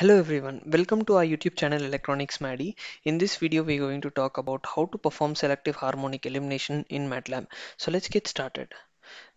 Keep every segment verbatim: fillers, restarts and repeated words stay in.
Hello everyone, welcome to our YouTube channel Electronics Maddy. In this video we are going to talk about how to perform selective harmonic elimination in MATLAB. So let's get started.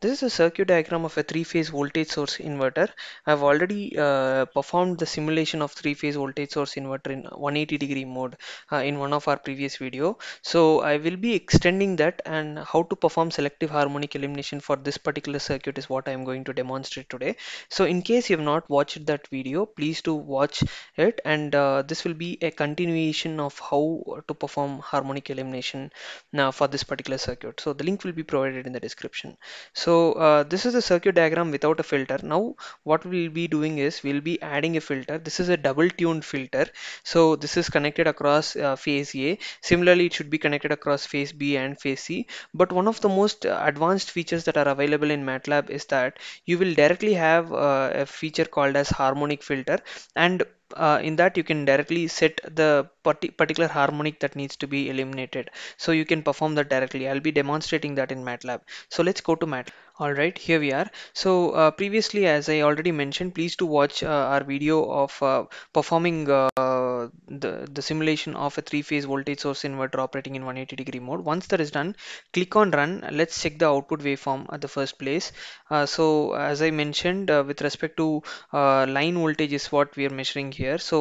This is a circuit diagram of a three-phase voltage source inverter. I have already uh, performed the simulation of three-phase voltage source inverter in one eighty degree mode uh, in one of our previous video. So I will be extending that, and how to perform selective harmonic elimination for this particular circuit is what I am going to demonstrate today. So in case you have not watched that video, please do watch it, and uh, this will be a continuation of how to perform harmonic elimination now for this particular circuit. So the link will be provided in the description. So uh, this is a circuit diagram without a filter. Now what we'll be doing is we'll be adding a filter. This is a double tuned filter. So this is connected across uh, phase A. Similarly, it should be connected across phase B and phase C. But one of the most advanced features that are available in MATLAB is that you will directly have uh, a feature called as harmonic filter, and Uh, in that you can directly set the parti particular harmonic that needs to be eliminated. So you can perform that directly. I'll be demonstrating that in MATLAB. So let's go to MATLAB. Alright, here we are. So uh, previously, as I already mentioned, please do watch uh, our video of uh, performing uh, the, the simulation of a three-phase voltage source inverter operating in one eighty degree mode. Once that is done, click on run. Let's check the output waveform at the first place. Uh, so as I mentioned, uh, with respect to uh, line voltage is what we are measuring here. So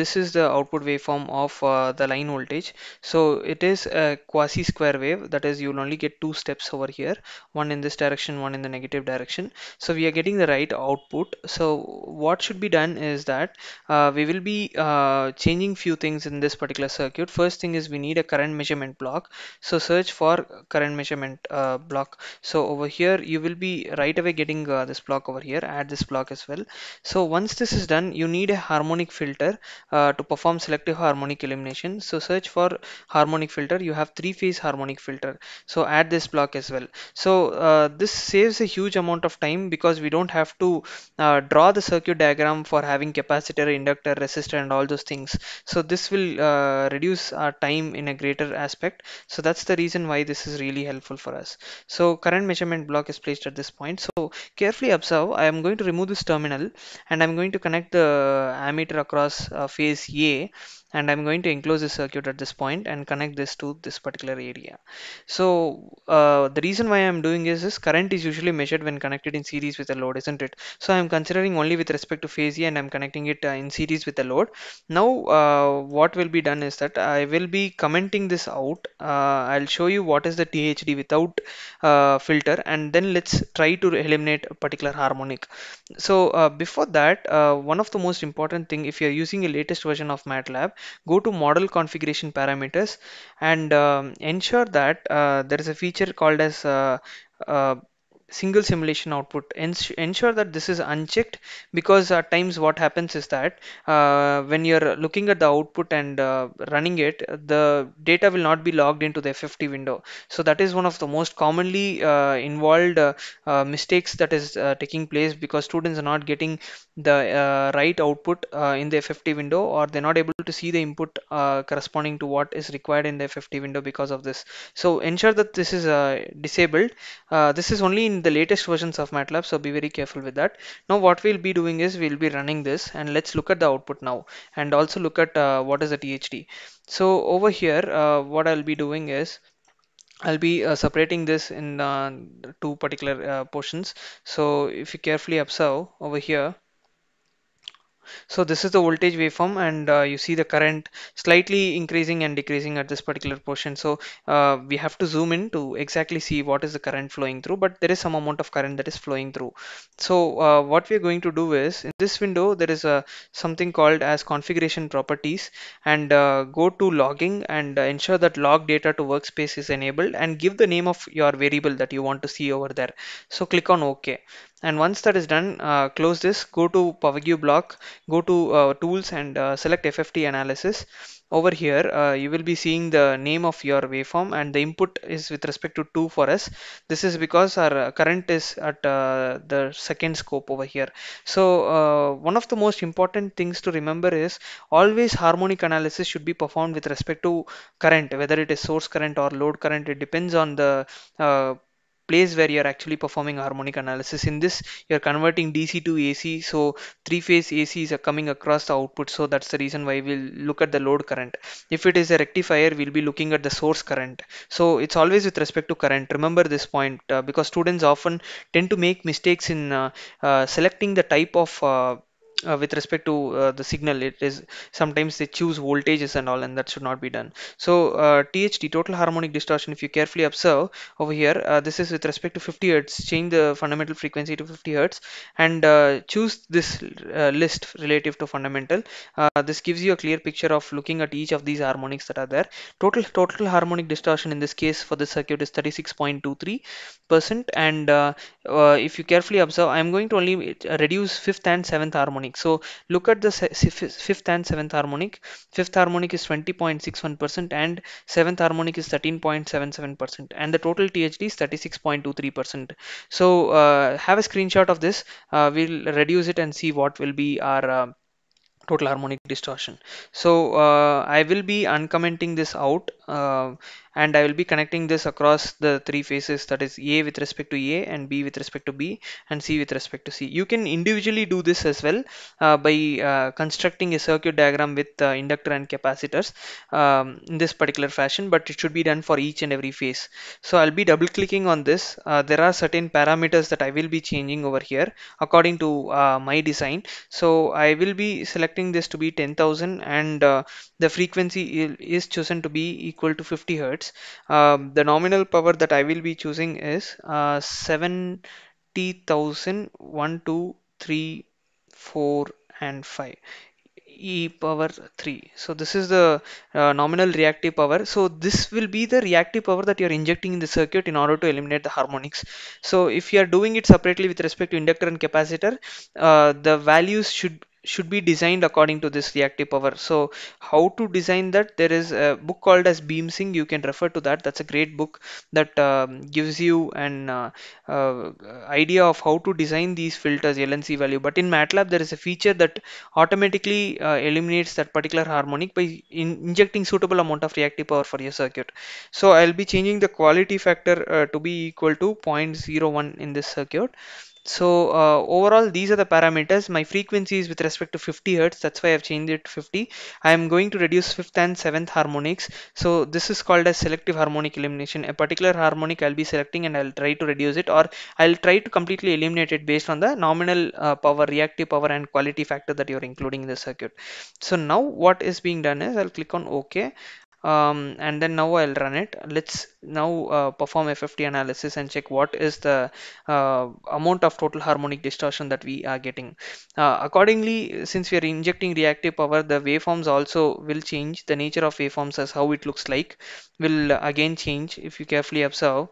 this is the output waveform of uh, the line voltage. So it is a quasi square wave, that is, you'll only get two steps over here, one in this direction, one in the negative direction. So we are getting the right output. So what should be done is that uh, we will be uh, changing few things in this particular circuit. First thing is we need a current measurement block. So search for current measurement uh, block. So over here you will be right away getting uh, this block over here. Add this block as well. So once this is done, you need a harmonic filter uh, to perform selective harmonic elimination. So search for harmonic filter. You have three-phase harmonic filter. So add this block as well. So uh, this This saves a huge amount of time because we don't have to uh, draw the circuit diagram for having capacitor, inductor, resistor and all those things. So this will uh, reduce our time in a greater aspect. So that's the reason why this is really helpful for us. So current measurement block is placed at this point. So carefully observe, I am going to remove this terminal and I'm going to connect the ammeter across uh, phase A, and I'm going to enclose the circuit at this point and connect this to this particular area. So uh, the reason why I'm doing is this current is usually measured when connected in series with a load, isn't it? So I'm considering only with respect to phase A, and I'm connecting it uh, in series with a load. Now uh, what will be done is that I will be commenting this out. Uh, I'll show you what is the T H D without uh, filter, and then let's try to eliminate a particular harmonic. So uh, before that, uh, one of the most important thing, if you're using a latest version of MATLAB, go to model configuration parameters and um, ensure that uh, there is a feature called as uh, uh, single simulation output. Ensure that this is unchecked, because at times what happens is that uh, when you're looking at the output and uh, running it, the data will not be logged into the F F T window. So that is one of the most commonly uh, involved uh, uh, mistakes that is uh, taking place, because students are not getting the uh, right output uh, in the F F T window, or they're not able to see the input uh, corresponding to what is required in the F F T window because of this. So ensure that this is uh, disabled. Uh, this is only in the latest versions of MATLAB, so be very careful with that. Now what we'll be doing is we'll be running this, and let's look at the output now, and also look at uh, what is the T H D. So over here uh, what I'll be doing is I'll be uh, separating this in uh, two particular uh, portions. So if you carefully observe over here, so this is the voltage waveform, and uh, you see the current slightly increasing and decreasing at this particular portion. So uh, we have to zoom in to exactly see what is the current flowing through, but there is some amount of current that is flowing through. So uh, what we are going to do is, in this window there is a something called as configuration properties, and uh, go to logging and ensure that log data to workspace is enabled, and give the name of your variable that you want to see over there. So click on OK. And once that is done, uh, close this, go to PowerQ block, go to uh, tools and uh, select F F T analysis. Over here uh, you will be seeing the name of your waveform, and the input is with respect to two for us. This is because our current is at uh, the second scope over here. So uh, one of the most important things to remember is always harmonic analysis should be performed with respect to current, whether it is source current or load current. It depends on the uh, place where you're actually performing harmonic analysis. In this, you're converting D C to A C, so three-phase A C is coming across the output, so that's the reason why we'll look at the load current. If it is a rectifier, we'll be looking at the source current. So it's always with respect to current. Remember this point uh, because students often tend to make mistakes in uh, uh, selecting the type of uh, Uh, with respect to uh, the signal. It is sometimes they choose voltages and all, and that should not be done. So uh, T H D, total harmonic distortion, if you carefully observe over here, uh, this is with respect to fifty hertz. Change the fundamental frequency to fifty hertz and uh, choose this uh, list relative to fundamental. Uh, this gives you a clear picture of looking at each of these harmonics that are there. Total total harmonic distortion in this case for the circuit is thirty-six point two three percent, and uh, uh, if you carefully observe, I'm going to only reduce fifth and seventh harmonic. So look at the fifth and seventh harmonic. Fifth harmonic is twenty point six one percent and seventh harmonic is thirteen point seven seven percent, and the total T H D is thirty-six point two three percent. So uh, have a screenshot of this. Uh, we'll reduce it and see what will be our uh, total harmonic distortion. So uh, I will be uncommenting this out, uh, and I will be connecting this across the three phases, that is A with respect to A and B with respect to B and C with respect to C. You can individually do this as well uh, by uh, constructing a circuit diagram with uh, inductor and capacitors um, in this particular fashion, but it should be done for each and every phase. So I'll be double clicking on this. Uh, there are certain parameters that I will be changing over here according to uh, my design. So I will be selecting this to be ten thousand, and uh, the frequency is chosen to be equal to fifty hertz. Um, the nominal power that I will be choosing is uh, seventy thousand, one, two, three, four and five, e power three. So this is the uh, nominal reactive power. So this will be the reactive power that you're injecting in the circuit in order to eliminate the harmonics. So if you are doing it separately with respect to inductor and capacitor, uh, the values should should be designed according to this reactive power. So how to design that? There is a book called as Bhim Singh. You can refer to that. That's a great book that um, gives you an uh, uh, idea of how to design these filters, L N C value. But in MATLAB, there is a feature that automatically uh, eliminates that particular harmonic by in injecting suitable amount of reactive power for your circuit. So I'll be changing the quality factor uh, to be equal to zero point zero one in this circuit. So uh, overall, these are the parameters. My frequency is with respect to fifty hertz, that's why I've changed it to fifty. I am going to reduce fifth and seventh harmonics. So this is called as selective harmonic elimination. A particular harmonic I'll be selecting and I'll try to reduce it, or I'll try to completely eliminate it based on the nominal uh, power, reactive power and quality factor that you're including in the circuit. So now what is being done is I'll click on OK. Um, and then now I'll run it. Let's now uh, perform F F T analysis and check what is the uh, amount of total harmonic distortion that we are getting. Uh, accordingly, since we are injecting reactive power, the waveforms also will change. The nature of waveforms as how it looks like will again change. If you carefully observe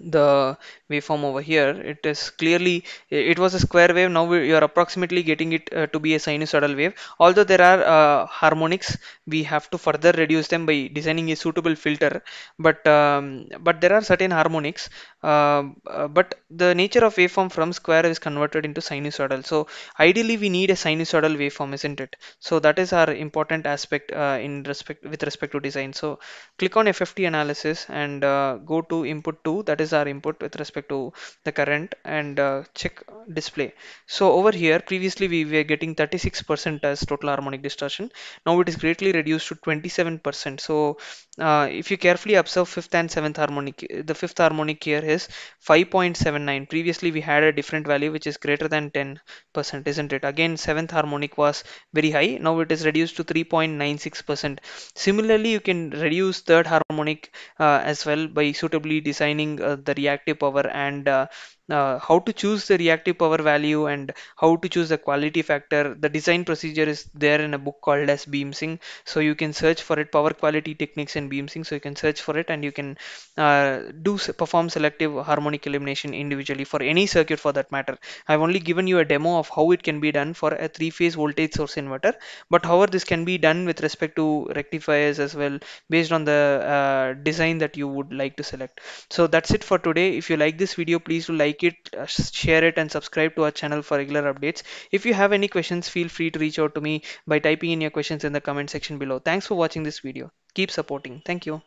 the waveform over here, it is clearly, it was a square wave, now you are approximately getting it uh, to be a sinusoidal wave. Although there are uh, harmonics, we have to further reduce them by designing a suitable filter, but um, but there are certain harmonics, uh, uh, but the nature of waveform from square is converted into sinusoidal. So ideally we need a sinusoidal waveform, isn't it? So that is our important aspect uh, in respect with respect to design. So click on F F T analysis and uh, go to input two, that is our input with respect to the current, and uh, check display. So over here previously we were getting thirty-six percent as total harmonic distortion. Now it is greatly reduced to twenty-seven percent. So uh, if you carefully observe fifth and seventh harmonic, the fifth harmonic here is five point seven nine. Previously we had a different value which is greater than ten percent, isn't it? Again, seventh harmonic was very high. Now it is reduced to three point nine six percent. Similarly, you can reduce third harmonic uh, as well by suitably designing uh, the reactive power and uh, uh, how to choose the reactive power value and how to choose the quality factor. The design procedure is there in a book called as Bhim Singh, so you can search for it, power quality techniques in Bhim Singh. So you can search for it and you can uh, do perform selective harmonic elimination individually for any circuit for that matter. I've only given you a demo of how it can be done for a three-phase voltage source inverter, but however this can be done with respect to rectifiers as well based on the uh, design that you would like to select. So that's it for today. If you like this video, please do like it, share it and subscribe to our channel for regular updates. If you have any questions, feel free to reach out to me by typing in your questions in the comment section below. Thanks for watching this video. Keep supporting. Thank you.